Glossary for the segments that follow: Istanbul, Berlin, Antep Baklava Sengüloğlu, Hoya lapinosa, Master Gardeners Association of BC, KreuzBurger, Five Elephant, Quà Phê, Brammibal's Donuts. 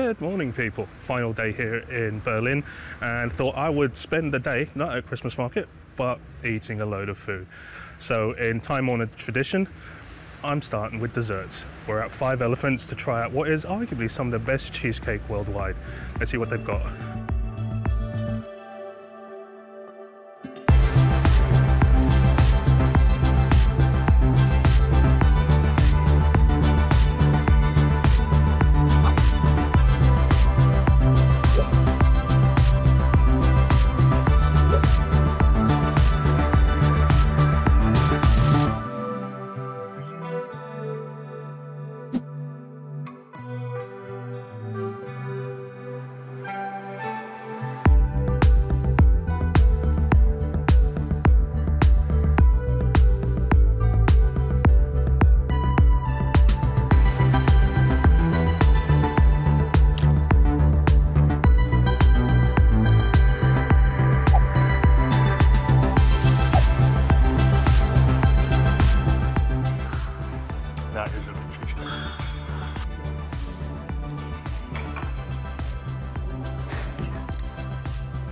Good morning, people. Final day here in Berlin, and thought I would spend the day not at Christmas market but eating a load of food. So in time-honored tradition, I'm starting with desserts. We're at Five Elephants to try out what is arguably some of the best cheesecake worldwide. Let's see what they've got.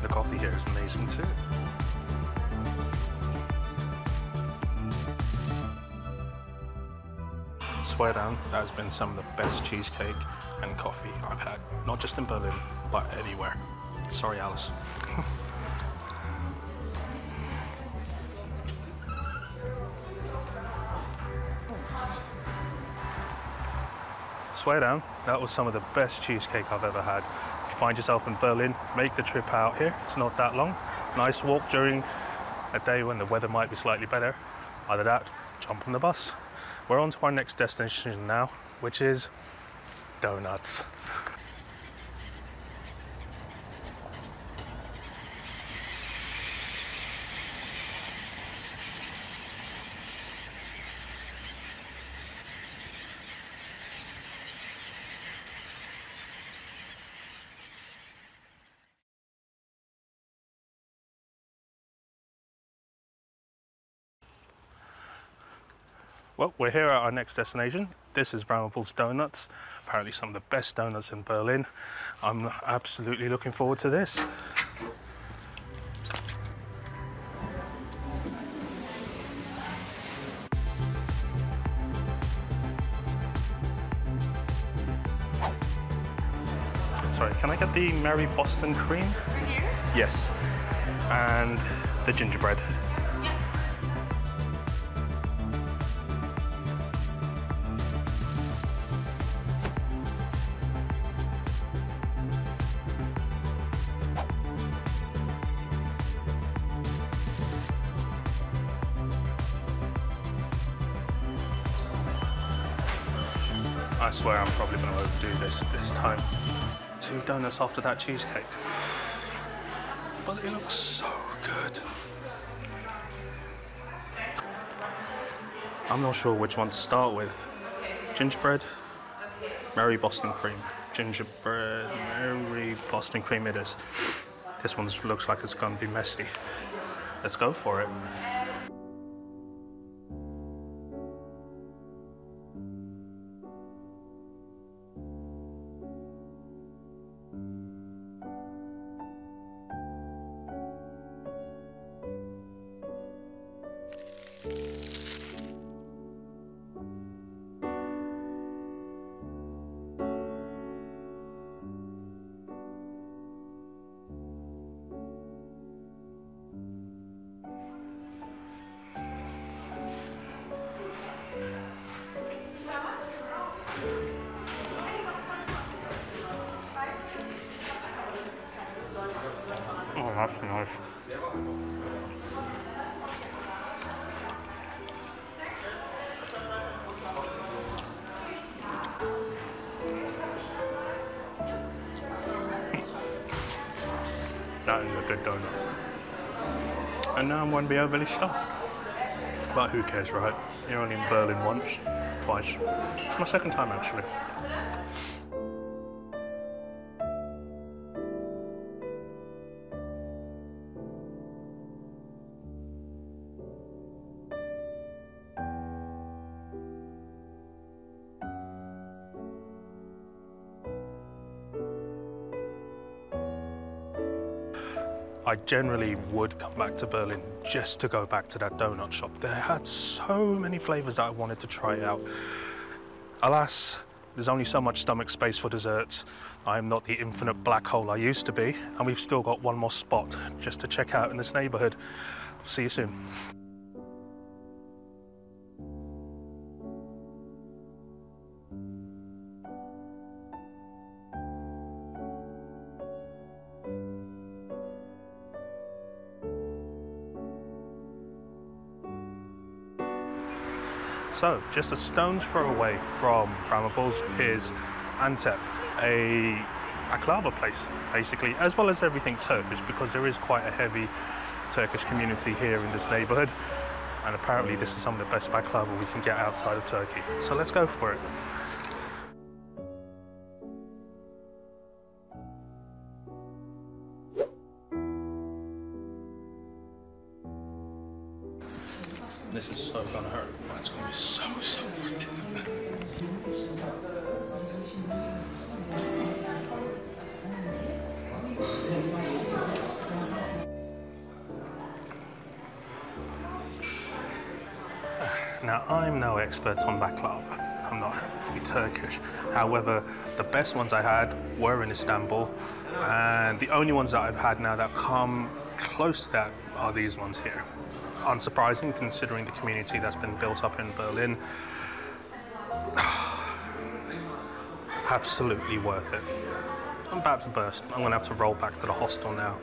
The coffee here is amazing too. Swear down, that has been some of the best cheesecake and coffee I've had, not just in Berlin, but anywhere. Sorry, Alice. Swear down, that was some of the best cheesecake I've ever had. If you find yourself in Berlin, make the trip out here. It's not that long. Nice walk during a day when the weather might be slightly better. Either that, jump on the bus. We're on to our next destination now, which is donuts. Well, we're here at our next destination. This is Brammibal's Donuts, apparently some of the best donuts in Berlin. I'm absolutely looking forward to this. Sorry, can I get the Mary Boston cream? For here? Yes, and the gingerbread. I swear I'm probably going to overdo this time. 2 donuts after that cheesecake. But it looks so good. I'm not sure which one to start with. Gingerbread, Mary Boston cream. Gingerbread, Mary Boston cream it is. This one looks like it's going to be messy. Let's go for it. That's nice. That is a good donut. And now I won't be overly stuffed. But who cares, right? You're only in Berlin once, twice. It's my second time actually. I generally would come back to Berlin just to go back to that donut shop. They had so many flavors that I wanted to try out. Alas, there's only so much stomach space for desserts. I am not the infinite black hole I used to be, and we've still got one more spot just to check out in this neighborhood. I'll see you soon. So, just a stone's throw away from Brammibal's is Antep, a baklava place, basically, as well as everything Turkish, because there is quite a heavy Turkish community here in this neighborhood, and apparently this is some of the best baklava we can get outside of Turkey. So let's go for it. This is so gonna hurt. It's gonna be so good. Now, I'm no expert on baklava. I'm not happy to be Turkish. However, the best ones I had were in Istanbul, and the only ones that I've had now that come close to that are these ones here. Unsurprising, considering the community that's been built up in Berlin. Absolutely worth it. I'm about to burst. I'm gonna have to roll back to the hostel now.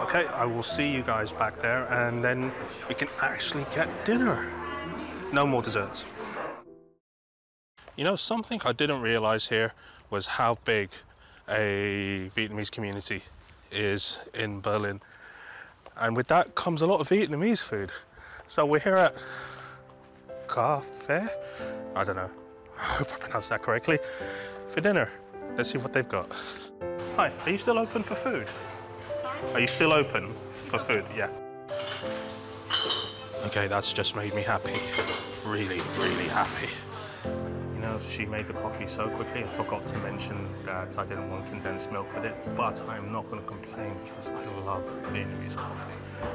Okay, I will see you guys back there, and then we can actually get dinner. No more desserts. You know, something I didn't realize here was how big a Vietnamese community is in Berlin. And with that comes a lot of Vietnamese food. So we're here at Quà Phê? I don't know. I hope I pronounced that correctly. For dinner. Let's see what they've got. Hi, are you still open for food? Sorry? Are you still open for food? Yeah. Okay, that's just made me happy. Really, really happy. You know, she made the coffee so quickly, I forgot to mention that I didn't want condensed milk with it, but I'm not going to complain because I love Vietnamese coffee.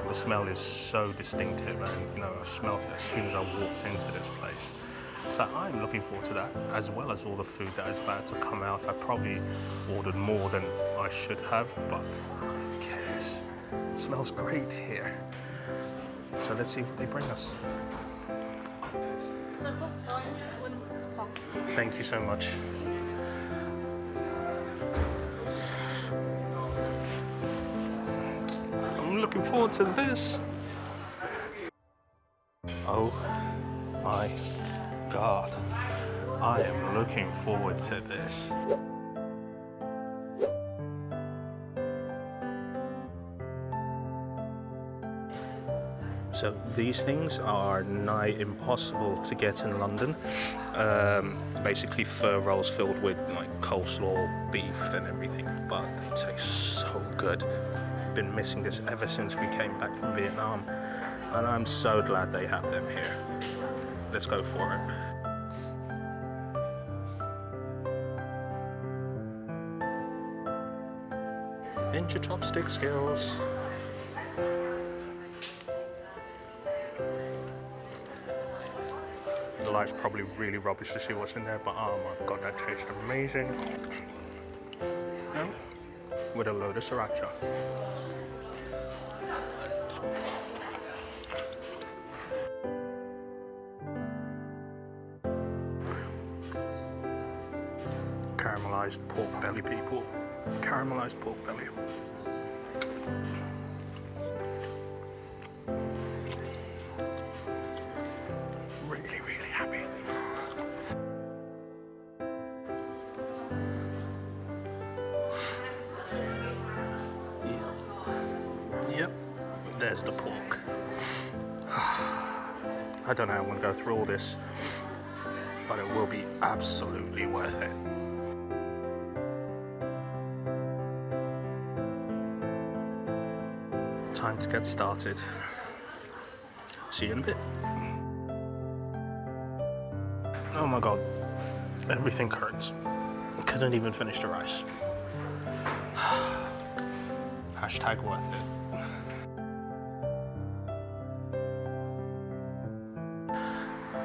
The smell is so distinctive, and, you know, I smelled it as soon as I walked into this place. So I'm looking forward to that, as well as all the food that is about to come out. I probably ordered more than I should have, but who cares? It smells great here. So let's see what they bring us. Thank you so much. I'm looking forward to this. Oh my God. I am looking forward to this. So these things are nigh impossible to get in London. Basically fur rolls filled with like coleslaw, beef and everything, but they taste so good. Been missing this ever since we came back from Vietnam, and I'm so glad they have them here. Let's go for it. Ninja chopstick skills. The light's probably really rubbish to see what's in there, but oh my God, that tastes amazing. And with a load of sriracha. Caramelized pork belly, people. Caramelized pork belly. There's the pork. I don't know how I'm going to go through all this, but it will be absolutely worth it. Time to get started. See you in a bit. Oh my God, everything hurts. I couldn't even finish the rice. Hashtag worth it.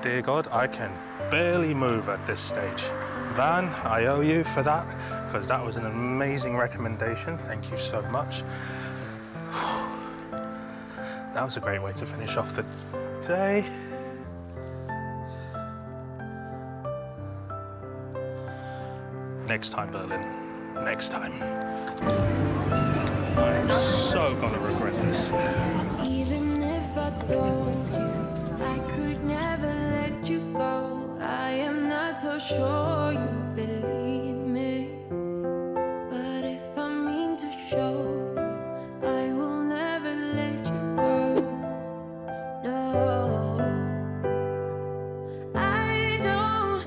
dear God, I can barely move at this stage. Van, I owe you for that, because that was an amazing recommendation. Thank you so much. That was a great way to finish off the day. Next time, Berlin. Next time. I'm so gonna regret this. Even if I told you, I could never let you go. I am not so sure you believe me. But if I mean to show you, I will never let you go. No, I don't.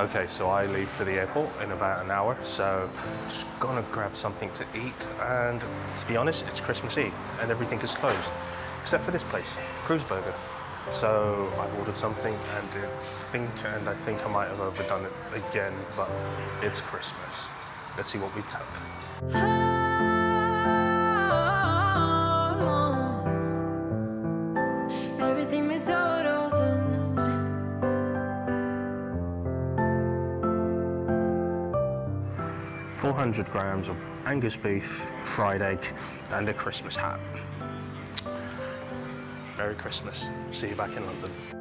Okay, so I leave for the airport in about an hour, so I'm just gonna grab something to eat. And to be honest, it's Christmas Eve and everything is closed, except for this place, KreuzBurger. So I've ordered something, and I think I might have overdone it again, but it's Christmas. Let's see what we took. £400 of Angus beef, fried egg, and a Christmas hat. Merry Christmas. See you back in London.